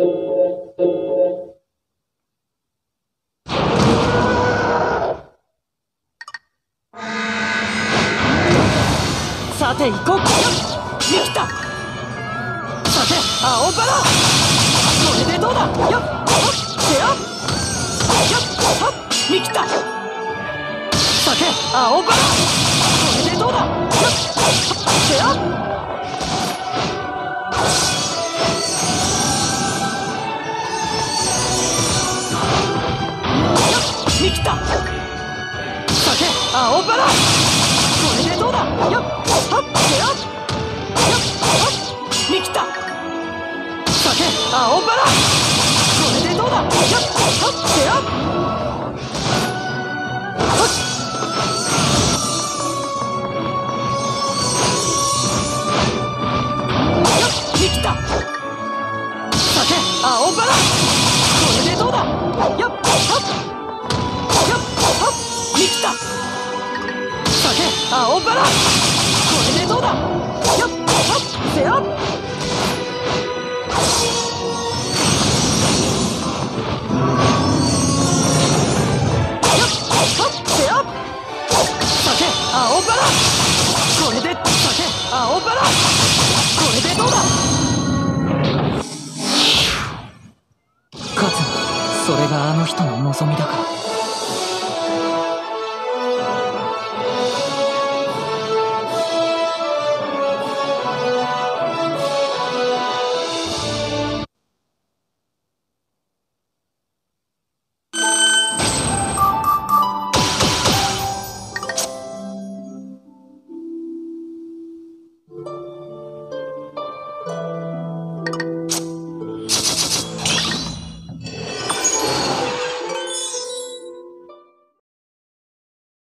さて行こう。できた。さて青バラ、これでどうだ。よっせよっ見切った。さて青バラ、これでどうだ。よっせよっ見切った。さて青バラ、これでどうだ。よっはっせよっはっ見切った。さて青バラ、これでどうだ。よっはっせよっよっ見切った。さて青バラ、これでどうだ。よっはっ見切った。さて青バラ、これでどうだ。よっはっせよっ。さて青バラ、これでさて青バラ、これでどうだ。勝つ、それがあの人の望みだから。